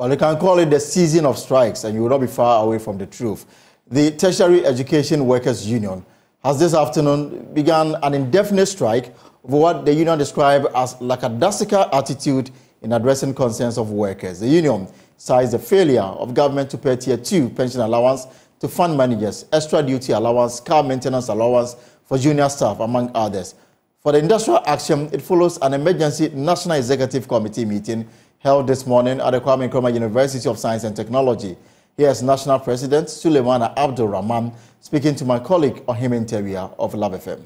Well, you can call it the season of strikes, and you will not be far away from the truth. The Tertiary Education Workers Union has this afternoon begun an indefinite strike over what the union described as lackadaisical attitude in addressing concerns of workers. The union cites the failure of government to pay Tier 2 pension allowance to fund managers, extra duty allowance, car maintenance allowance for junior staff, among others. For the industrial action, it follows an emergency National Executive Committee meeting held this morning at the Kwame Nkrumah University of Science and Technology. Here's National President Suleimana Abdul Rahman speaking to my colleague Ohemin Terrier of Love FM.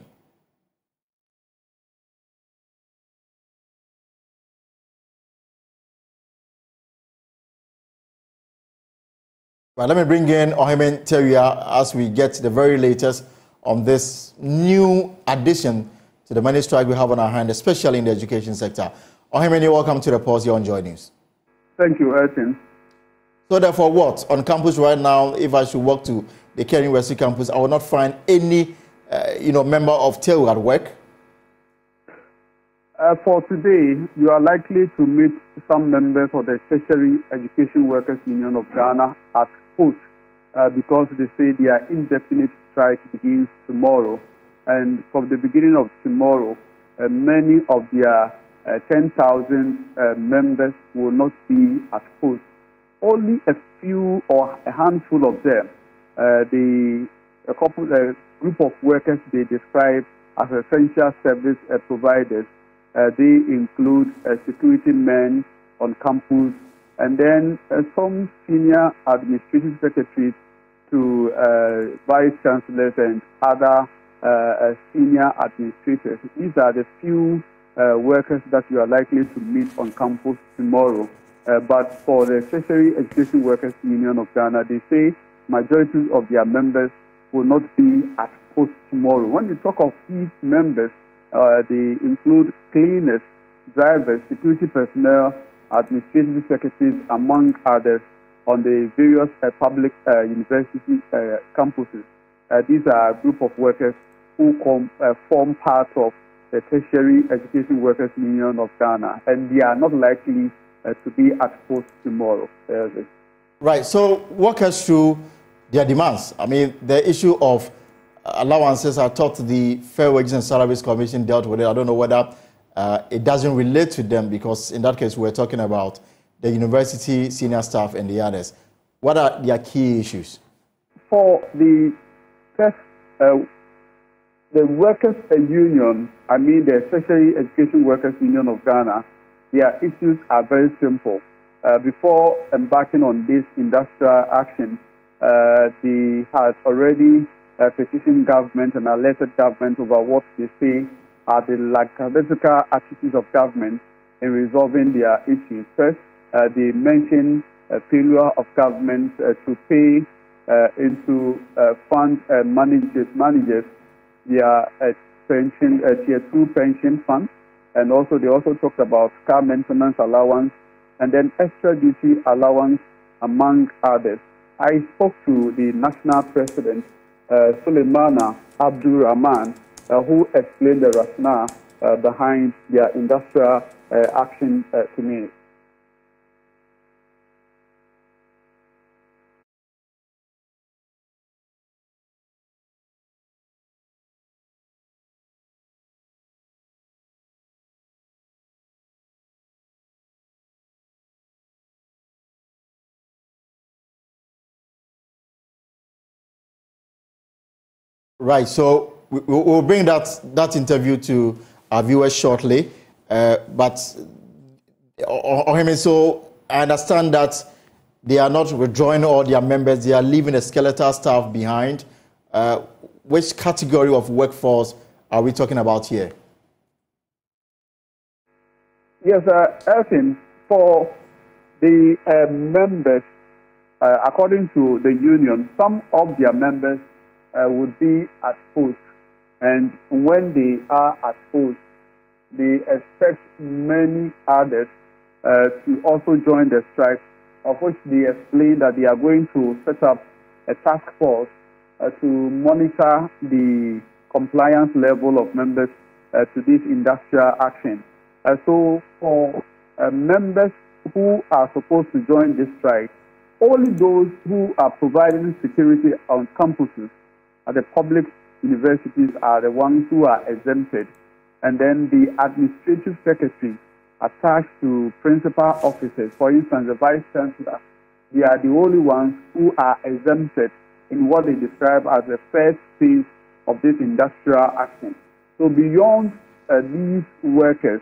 Right, let me bring in Ohemin Terrier as we get the very latest on this new addition to the many strikes we have on our hand, especially in the education sector. Ohemin, you're welcome to the pause here on JoyNews. Thank you, Elton. So therefore, what? On campus right now, if I should walk to the Kering Western campus, I will not find any member of TEWU at work? For today, you are likely to meet some members of the Tertiary Education Workers Union of Ghana at PUT because they say their indefinite strike begins tomorrow. And from the beginning of tomorrow, many of their 10,000 members will not be at PUT. Only a few or a handful of them, a group of workers they describe as essential service providers. They include security men on campus, and then some senior administrative secretaries to vice chancellors and other senior administrators. These are the few workers that you are likely to meet on campus tomorrow. But for the Tertiary Education Workers Union of Ghana, they say majority of their members will not be at post tomorrow. When you talk of these members, they include cleaners, drivers, security personnel, administrative secretaries, among others, on the various public university campuses. These are a group of workers who form part of the Tertiary Education Workers Union of Ghana, and they are not likely to be at post tomorrow. Right, so walk us through their demands. I mean, the issue of allowances, I thought the Fair Wages and Salaries Commission dealt with it. I don't know whether it doesn't relate to them, because in that case, we're talking about the university, senior staff, and the others. What are their key issues? For the test, the Workers' Union, I mean the Tertiary Education Workers' Union of Ghana, their issues are very simple. Before embarking on this industrial action, they had already petitioned government and alerted government over what they say are the lackadaisical attitudes of government in resolving their issues. First, they mentioned a failure of government to pay into fund managers their pension, Tier 2 pension fund. And also, they also talked about car maintenance allowance and then extra duty allowance, among others. I spoke to the national president, Suleimana Abdul Rahman, who explained the rationale behind their industrial action to me. Right, so we'll bring that interview to our viewers shortly. But Ohemin, so I understand that they are not withdrawing all their members; they are leaving a skeletal staff behind. Which category of workforce are we talking about here? Yes, Elton. For the members, according to the union, some of their members would be at post, and when they are at post, they expect many others to also join the strike, of which they explain that they are going to set up a task force to monitor the compliance level of members to this industrial action. So for members who are supposed to join this strike, only those who are providing security on campuses at the public universities are the ones who are exempted. And then the administrative secretary attached to principal officers, for instance, the vice chancellor, they are the only ones who are exempted in what they describe as the first phase of this industrial action. So beyond these workers,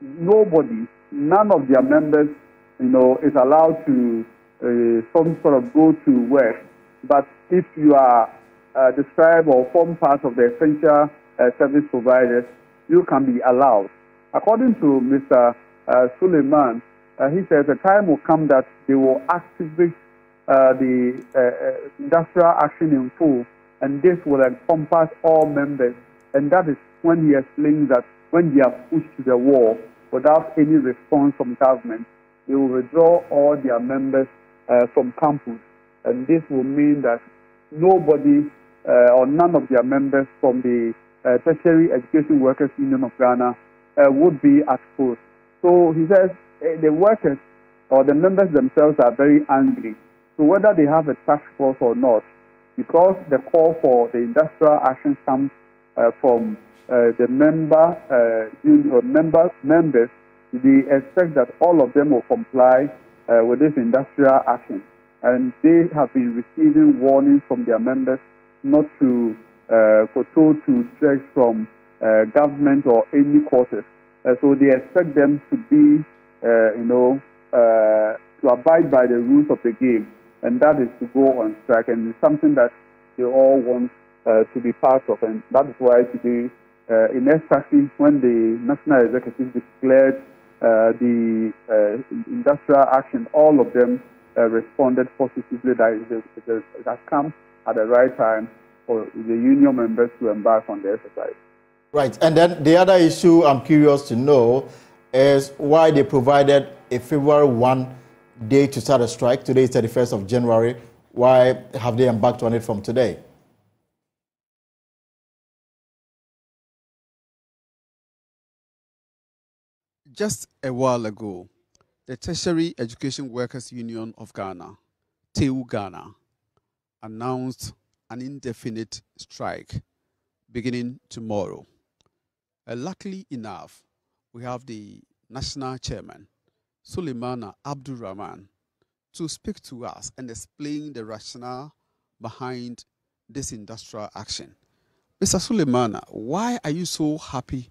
nobody, none of their members, you know, is allowed to some sort of go to work. But if you are described or form part of the essential service providers, you can be allowed. According to Mr. Suleiman, he says the time will come that they will activate the industrial action in full, and this will encompass all members. And that is when he explains that when they are pushed to the wall without any response from government, they will withdraw all their members from campus. And this will mean that nobody or none of their members from the Tertiary Education Workers Union of Ghana would be at post. So he says the workers or the members themselves are very angry. So whether they have a task force or not, because the call for the industrial action comes from the members, they expect that all of them will comply with this industrial action. And they have been receiving warnings from their members not to kowtow to strikes from government or any quarters. So they expect them to be, to abide by the rules of the game, and that is to go on strike. And it's something that they all want to be part of, and that is why today, in SSC, when the National Executive declared the industrial action, all of them responded positively that it has come at the right time for the union members to embark on the exercise. Right, and then the other issue I'm curious to know is why they provided a February 1 day to start a strike. Today is 31st of January. Why have they embarked on it from today? Just a while ago, the Tertiary Education Workers Union of Ghana, TEWU Ghana, announced an indefinite strike beginning tomorrow. Luckily enough, we have the national chairman, Suleimana Abdul Rahman, to speak to us and explain the rationale behind this industrial action. Mr. Suleimana, why are you so happy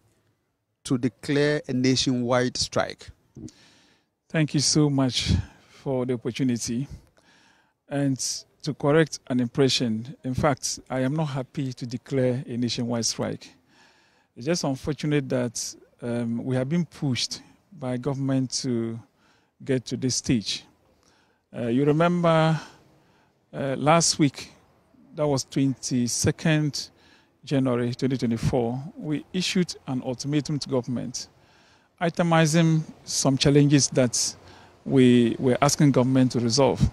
to declare a nationwide strike? Thank you so much for the opportunity. And to correct an impression, in fact, I am not happy to declare a nationwide strike. It's just unfortunate that we have been pushed by government to get to this stage. You remember last week, that was 22nd January 2024, we issued an ultimatum to government, itemizing some challenges that we were asking government to resolve.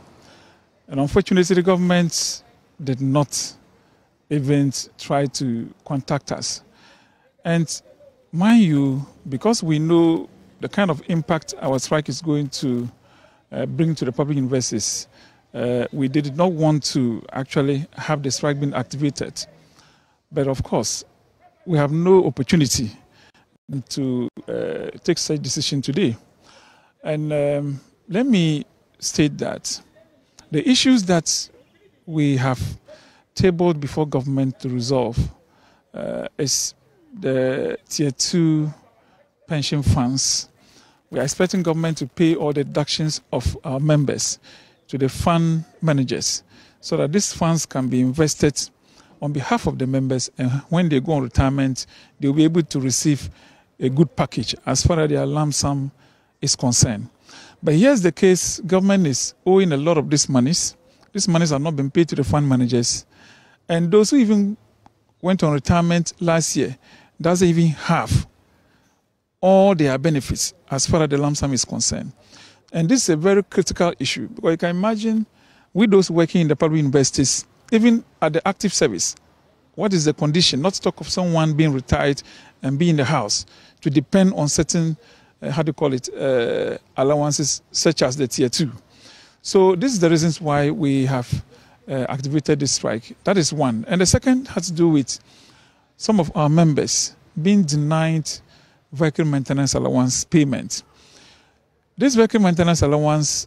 And unfortunately, the government did not even try to contact us. And mind you, because we know the kind of impact our strike is going to bring to the public universities, we did not want to actually have the strike being activated. But of course, we have no opportunity to take such decision today. And let me state that the issues that we have tabled before government to resolve is the Tier 2 pension funds. We are expecting government to pay all the deductions of our members to the fund managers so that these funds can be invested on behalf of the members, and when they go on retirement, they'll be able to receive a good package as far as their lump sum is concerned. But here's the case, government is owing a lot of these monies. These monies have not been paid to the fund managers. And those who even went on retirement last year doesn't even have all their benefits as far as the lump sum is concerned. And this is a very critical issue, because you can imagine with those working in the public universities, even at the active service, what is the condition? Not to talk of someone being retired and being in the house to depend on certain allowances such as the Tier 2. So this is the reasons why we have activated this strike. That is one. And the second has to do with some of our members being denied vehicle maintenance allowance payment. This vehicle maintenance allowance,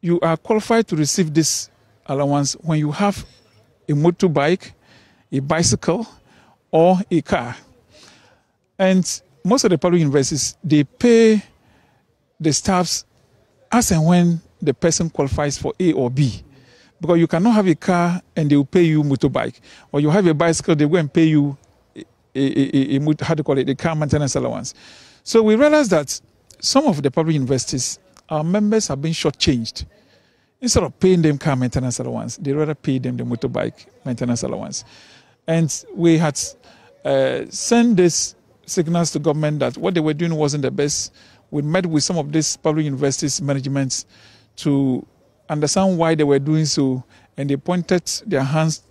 you are qualified to receive this allowance when you have a motorbike, a bicycle, or a car. And most of the public universities, they pay the staffs as and when the person qualifies for A or B. Because you cannot have a car and they will pay you motorbike. Or you have a bicycle, they will pay you a car maintenance allowance. So we realized that some of the public universities, our members have been shortchanged. Instead of paying them car maintenance allowance, they rather pay them the motorbike maintenance allowance. And we had sent this signals to government that what they were doing wasn't the best. We met with some of these public universities' management to understand why they were doing so, and they pointed their hands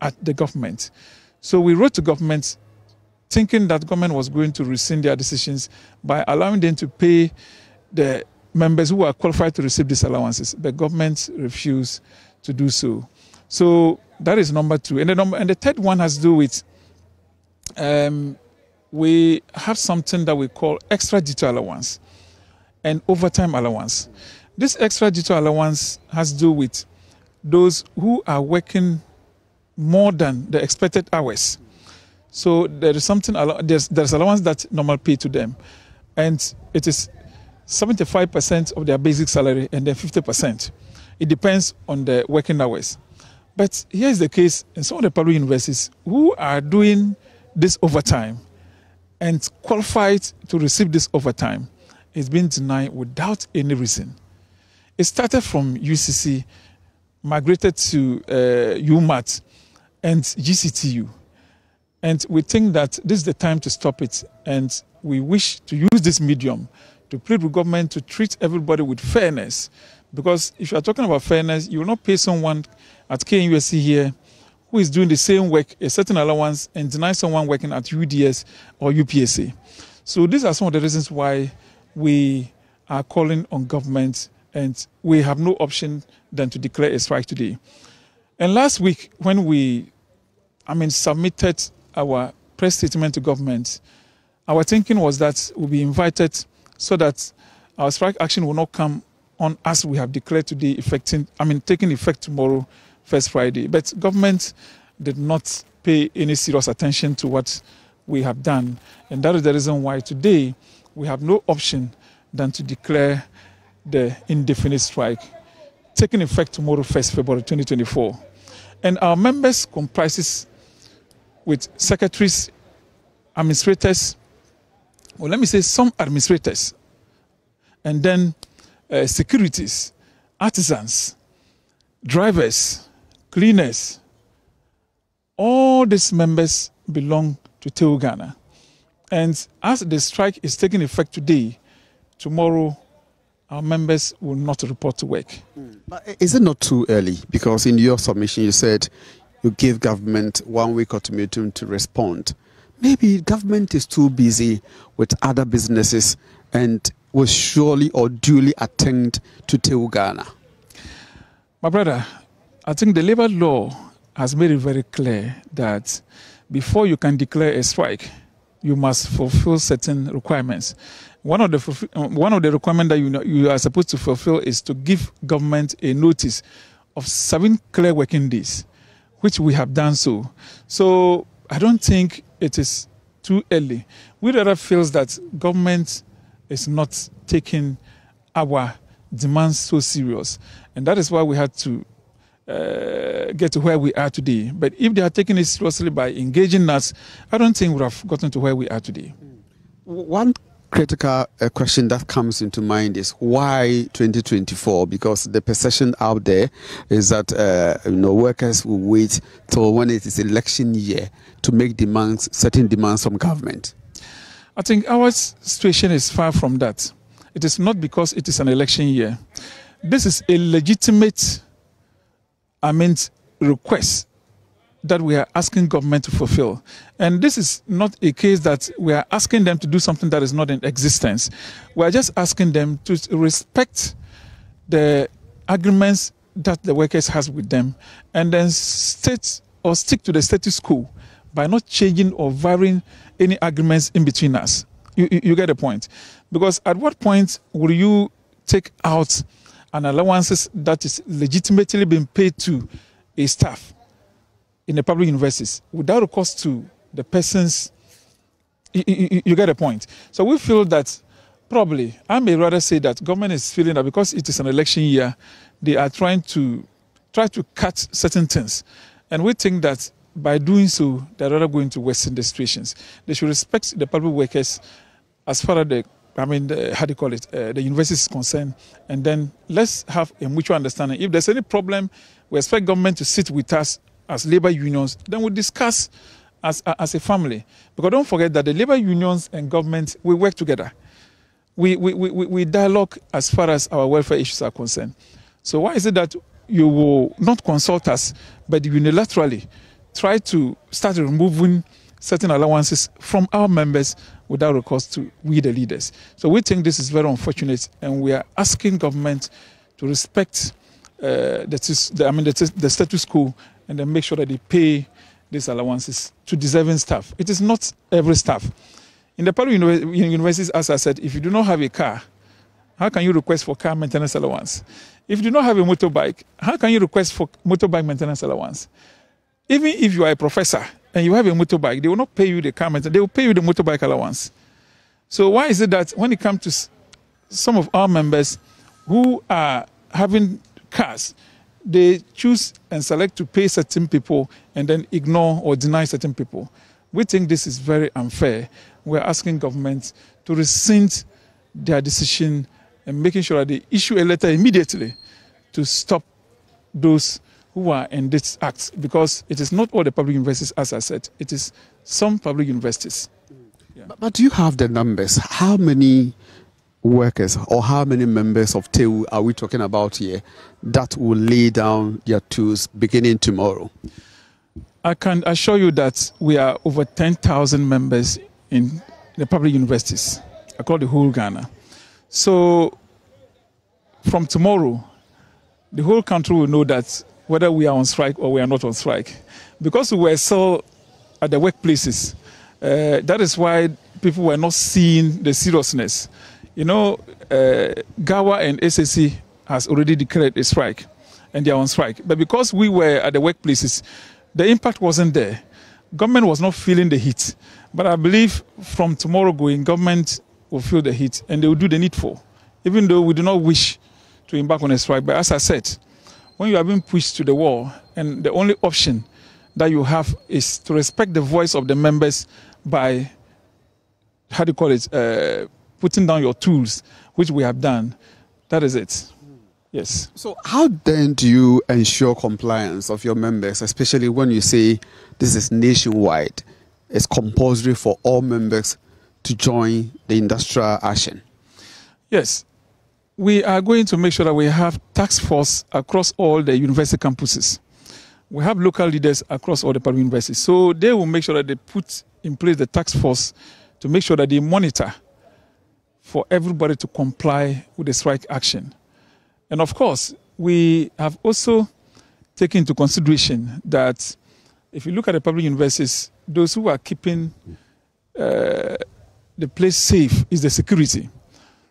at the government. So we wrote to government thinking that government was going to rescind their decisions by allowing them to pay the members who are qualified to receive these allowances. But government refused to do so. So that is number two. And the third one has to do with we have something that we call extra duty allowance and overtime allowance. This extra duty allowance has to do with those who are working more than the expected hours. So there is something, there's allowance that normal pay to them. And it is 75% of their basic salary and then 50%. It depends on the working hours. But here is the case in some of the public universities who are doing this overtime and qualified to receive this overtime is being denied without any reason. It started from UCC, migrated to UMAT and GCTU. And we think that this is the time to stop it. And we wish to use this medium to plead with government to treat everybody with fairness. Because if you are talking about fairness, you will not pay someone at KNUSC here who is doing the same work, a certain allowance, and deny someone working at UDS or UPSA. So these are some of the reasons why we are calling on government, and we have no option than to declare a strike today. And last week, when we submitted our press statement to government, our thinking was that we'll be invited so that our strike action will not come on as we have declared today, taking effect tomorrow, First Friday. But government did not pay any serious attention to what we have done. And that is the reason why today we have no option than to declare the indefinite strike, taking effect tomorrow, 1st February 2024. And our members comprises with secretaries, administrators, well, let me say some administrators, and then securities, artisans, drivers, cleaners. All these members belong to TEWU Ghana. And as the strike is taking effect today, tomorrow our members will not report to work. But is it not too early? Because in your submission you said you gave government 1 week ultimatum to respond. Maybe government is too busy with other businesses and will surely or duly attend to TEWU Ghana. My brother, I think the labor law has made it very clear that before you can declare a strike, you must fulfill certain requirements. One of the requirements that you are supposed to fulfill is to give government a notice of 7 clear working days, which we have done so. So I don't think it is too early. We rather feel that government is not taking our demands so serious. And that is why we had to get to where we are today. But if they are taking it seriously by engaging us, I don't think we would have gotten to where we are today. One critical question that comes into mind is why 2024? Because the perception out there is that workers will wait till when it is election year to make demands, certain demands from government. I think our situation is far from that. It is not because it is an election year. This is a legitimate request that we are asking government to fulfill. And this is not a case that we are asking them to do something that is not in existence. We are just asking them to respect the agreements that the workers has with them, and then stick to the status quo by not changing or varying any agreements in between us. You get the point? Because at what point will you take out an allowances that is legitimately being paid to a staff in the public universities without recourse to the person's? You get the point? So we feel that probably, I may rather say that government is feeling that because it is an election year, they are trying to cut certain things. And we think that by doing so, they are rather going to worsen the situations. They should respect the public workers as far as the university is concerned. And then let's have a mutual understanding. If there's any problem, we expect government to sit with us as labor unions, then we'll discuss as a family. Because don't forget that the labor unions and government, we work together. We dialogue as far as our welfare issues are concerned. So why is it that you will not consult us, but unilaterally try to start removing certain allowances from our members without recourse to we the leaders? So we think this is very unfortunate, and we are asking government to respect the status quo, and then make sure that they pay these allowances to deserving staff. It is not every staff. In the public universities, as I said, if you do not have a car, how can you request for car maintenance allowance? If you do not have a motorbike, how can you request for motorbike maintenance allowance? Even if you are a professor and you have a motorbike, they will not pay you the car maintenance, they will pay you the motorbike allowance. So why is it that when it comes to some of our members who are having cars, they choose and select to pay certain people and then ignore or deny certain people? We think this is very unfair. We are asking government to rescind their decision and making sure that they issue a letter immediately to stop those who are in this act, because it is not all the public universities, as I said, it is some public universities. Yeah. But do you have the numbers? How many workers or how many members of TEWU are we talking about here that will lay down their tools beginning tomorrow? I can assure you that we are over 10,000 members in the public universities across the whole Ghana. So from tomorrow, the whole country will know that whether we are on strike or we are not on strike. Because we were still at the workplaces, that is why people were not seeing the seriousness. You know, GAWA and SSC has already declared a strike, and they are on strike. But because we were at the workplaces, the impact wasn't there. Government was not feeling the heat. But I believe from tomorrow going, government will feel the heat and they will do the needful, even though we do not wish to embark on a strike. But as I said, when you are being pushed to the wall and the only option that you have is to respect the voice of the members by, putting down your tools, which we have done, that is it. Yes. So how then do you ensure compliance of your members, especially when you say this is nationwide, it's compulsory for all members to join the industrial action? Yes. We are going to make sure that we have task force across all the university campuses. We have local leaders across all the public universities. So they will make sure that they put in place the task force to make sure that they monitor for everybody to comply with the strike action. And of course, we have also taken into consideration that if you look at the public universities, those who are keeping the place safe is the security.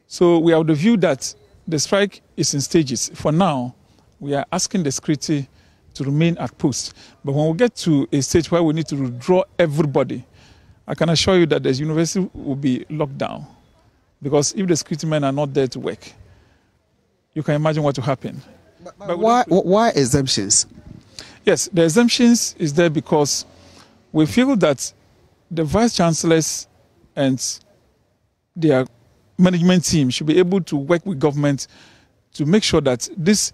So we have the view that the strike is in stages. For now, we are asking the security to remain at post. But when we get to a stage where we need to withdraw everybody, I can assure you that the university will be locked down. Because if the security men are not there to work, you can imagine what will happen. But why exemptions? Yes, the exemptions is there because we feel that the vice chancellors and their management team should be able to work with government to make sure that these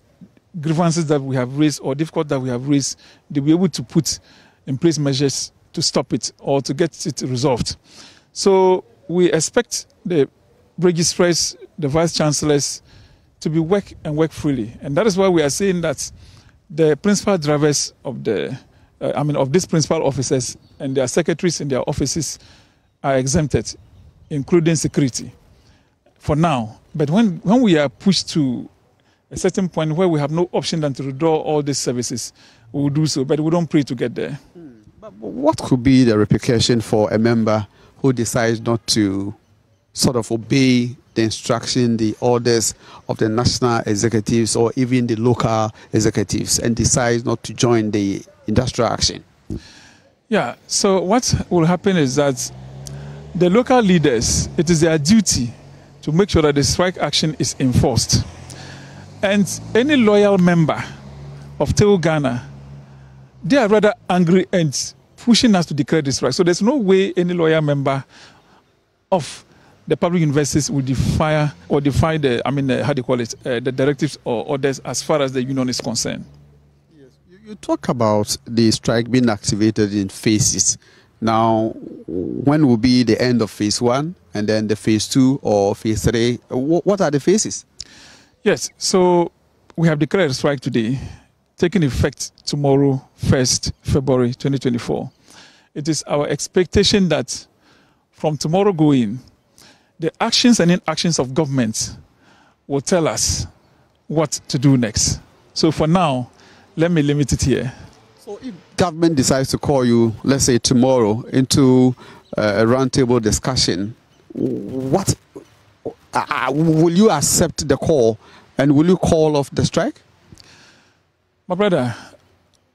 grievances that we have raised or difficulties that we have raised, they'll be able to put in place measures to stop it or to get it resolved. So we expect the registrars, the vice chancellors, to be work freely. And that is why we are saying that the principal drivers of the of these principal officers and their secretaries in their offices are exempted, including security, for now. But when we are pushed to a certain point where we have no option than to withdraw all these services, we will do so, but we don't pray to get there. But what could be the repercussion for a member who decides not to sort of obey the instruction, the orders of the national executives or even the local executives, and decides not to join the industrial action? Yeah, so what will happen is that the local leaders, it is their duty to make sure that the strike action is enforced. And any loyal member of TEWU Ghana, they are rather angry and pushing us to declare the strike. So there's no way any loyal member of the public universities will defy the directives or orders as far as the union is concerned. Yes. You talk about the strike being activated in phases. Now, when will be the end of phase one and then the phase two or phase three? What are the phases? Yes, so we have declared a strike today, taking effect tomorrow, 1st February 2024. It is our expectation that from tomorrow going, the actions and inactions of government will tell us what to do next. So for now, let me limit it here. So if government decides to call you, let's say tomorrow, into a roundtable discussion, will you accept the call, and will you call off the strike? My brother,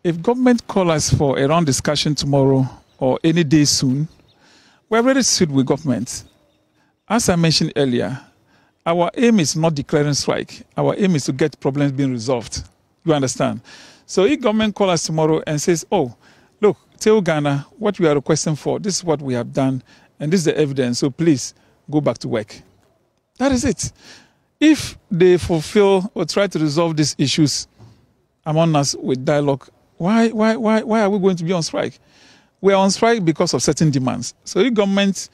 if government call us for a round discussion tomorrow or any day soon, we're already sued with government. As I mentioned earlier, our aim is not declaring strike. Our aim is to get problems being resolved. You understand? So if government calls us tomorrow and says, oh, look, TEWU Ghana, what we are requesting for, this is what we have done, and this is the evidence, so please go back to work. That is it. If they fulfill or try to resolve these issues among us with dialogue, why are we going to be on strike? We are on strike because of certain demands. So if government...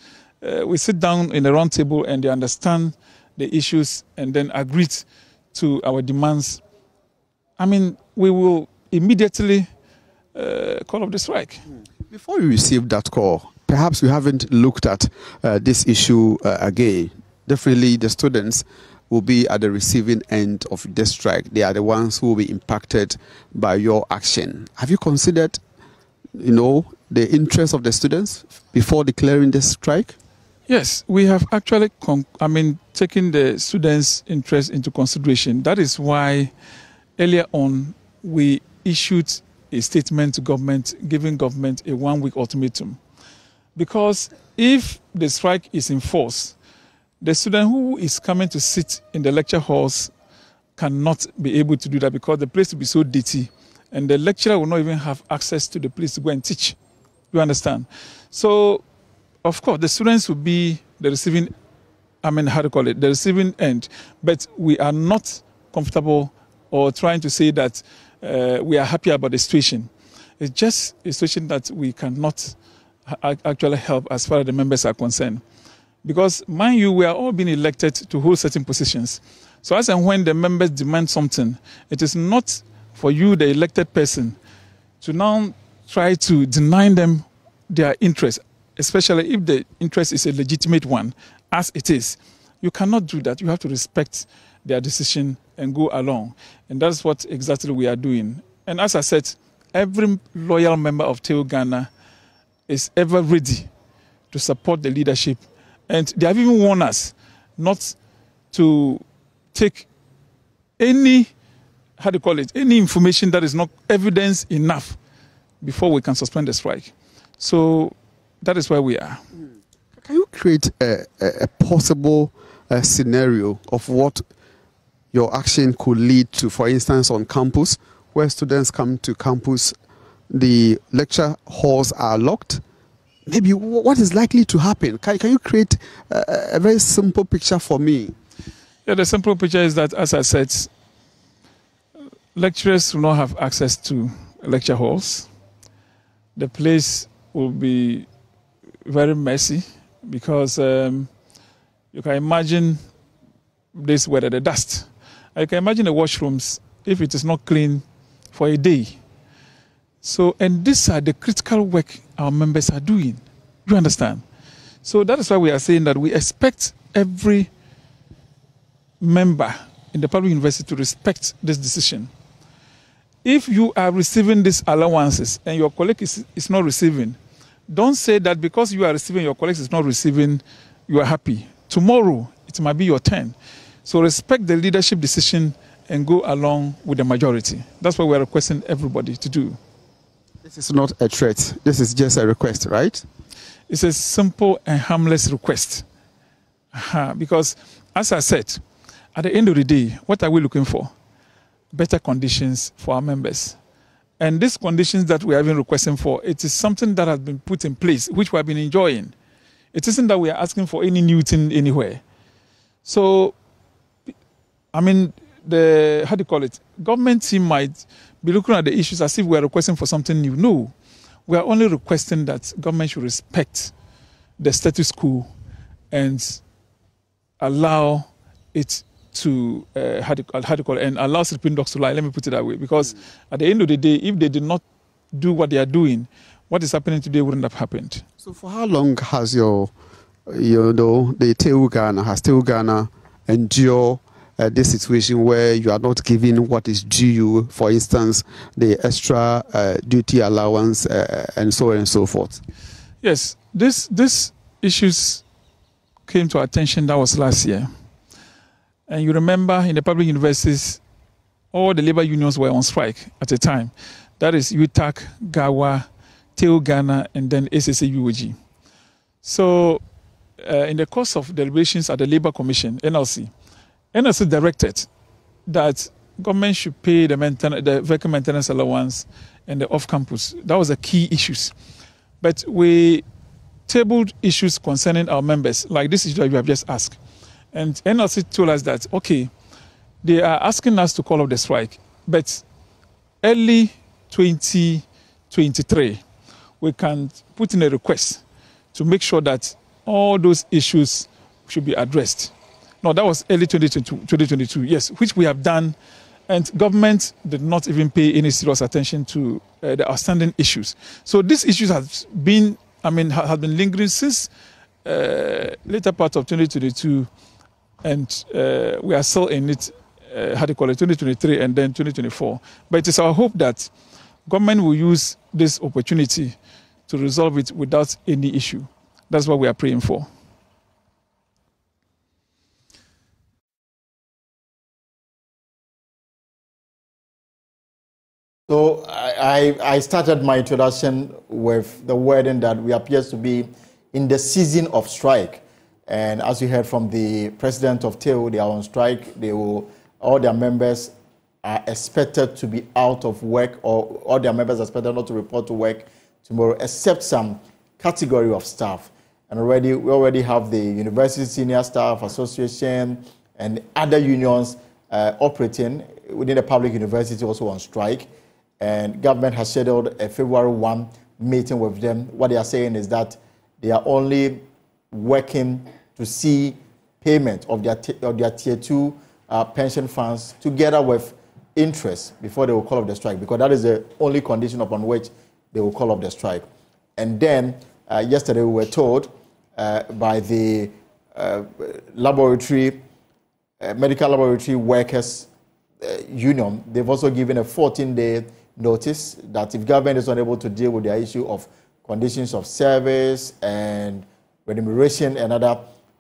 we sit down in a round table and they understand the issues and then agree to our demands, we will immediately call off the strike. Before you received that call, perhaps we haven't looked at this issue again. Definitely the students will be at the receiving end of this strike. They are the ones who will be impacted by your action. Have you considered, the interest of the students before declaring the strike? Yes, we have actually, taken the students' interest into consideration. That is why earlier on we issued a statement to government, giving government a one-week ultimatum. Because if the strike is in force, the student who is coming to sit in the lecture halls cannot be able to do that because the place will be so dirty and the lecturer will not even have access to the place to go and teach. You understand? So, of course, the students will be the receiving, the receiving end. But we are not comfortable or trying to say that we are happy about the situation. It's just a situation that we cannot actually help as far as the members are concerned. Because, mind you, we are all being elected to hold certain positions. So as and when the members demand something, it is not for you, the elected person, to now try to deny them their interest, especially if the interest is a legitimate one, as it is. You cannot do that. You have to respect their decision and go along. And that's what exactly we are doing. And as I said, every loyal member of TEWU Ghana is ever ready to support the leadership. And they have even warned us not to take any information that is not evidence enough before we can suspend the strike. So that is where we are. Can you create a possible scenario of what your action could lead to, for instance, on campus, where students come to campus, the lecture halls are locked? Maybe what is likely to happen? Can you create a very simple picture for me? Yeah, the simple picture is that, as I said, lecturers will not have access to lecture halls. The place will be very messy because you can imagine this weather, the dust. You can imagine the washrooms if it is not clean for a day. So, and these are the critical work our members are doing. You understand? So that is why we are saying that we expect every member in the public university to respect this decision. If you are receiving these allowances and your colleague is not receiving, don't say that because you are receiving, your colleague is not receiving, you are happy. Tomorrow, it might be your turn. So respect the leadership decision and go along with the majority. That's what we are requesting everybody to do. This is not a threat. This is just a request, right? It's a simple and harmless request. Because, as I said, at the end of the day, what are we looking for? Better conditions for our members. And these conditions that we have been requesting for, it is something that has been put in place, which we have been enjoying. It isn't that we are asking for any new thing anywhere. So, I mean, government team might be looking at the issues as if we are requesting for something new. No, we are only requesting that government should respect the status quo and allow it to and allow sleeping dogs to lie. Let me put it that way, because at the end of the day, if they did not do what they are doing, what is happening today wouldn't have happened. So, for how long has the TEWU Ghana endure this situation where you are not given what is due you, for instance, the extra duty allowance and so on and so forth? Yes, this issues came to our attention, that was last year. And you remember in the public universities, all the labor unions were on strike at the time. That is UTAC, GAWA, TEWU Ghana, and then SSA UOG. So in the course of deliberations at the Labor Commission, NLC directed that government should pay the vehicle maintenance allowance and the off-campus. That was the key issues. But we tabled issues concerning our members, like this issue that you have just asked. And NLC told us that, okay, they are asking us to call off the strike, but early 2023, we can put in a request to make sure that all those issues should be addressed. No, that was early 2022, yes, which we have done, and government did not even pay any serious attention to the outstanding issues. So these issues have been, have been lingering since later part of 2022. And we are still in it, 2023 and then 2024. But it is our hope that government will use this opportunity to resolve it without any issue. That's what we are praying for. So I started my introduction with the wording that we appear to be in the season of strike. And as you heard from the president of TEWU, they are on strike. They will, all their members are expected to be out of work, or all their members are expected not to report to work tomorrow, except some category of staff. And we already have the University Senior Staff Association and other unions operating within the public university also on strike. And government has scheduled a February 1 meeting with them. What they are saying is that they are only working to see payment of their tier 2 pension funds together with interest before they will call off the strike, because that is the only condition upon which they will call off the strike. And then yesterday we were told by the medical laboratory workers union, they've also given a 14-day notice that if government is unable to deal with the issue of conditions of service and remuneration and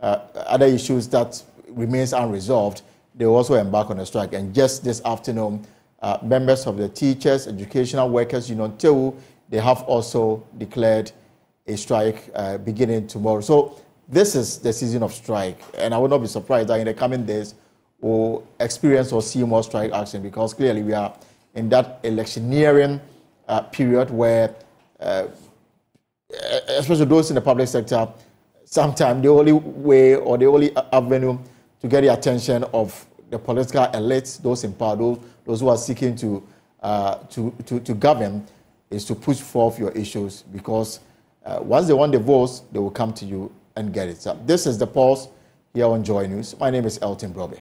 other issues that remains unresolved, they will also embark on a strike. And just this afternoon, members of the Teachers, Educational Workers Union, TEWU, they have also declared a strike beginning tomorrow. So this is the season of strike. And I would not be surprised that in the coming days we'll experience or see more strike action, because clearly we are in that electioneering period where, especially those in the public sector, sometimes the only way or the only avenue to get the attention of the political elites, those in power, those who are seeking to govern, is to push forth your issues, because once they want the votes, they will come to you and get it. So this is The Pulse here on Joy News. My name is Elton Brobey.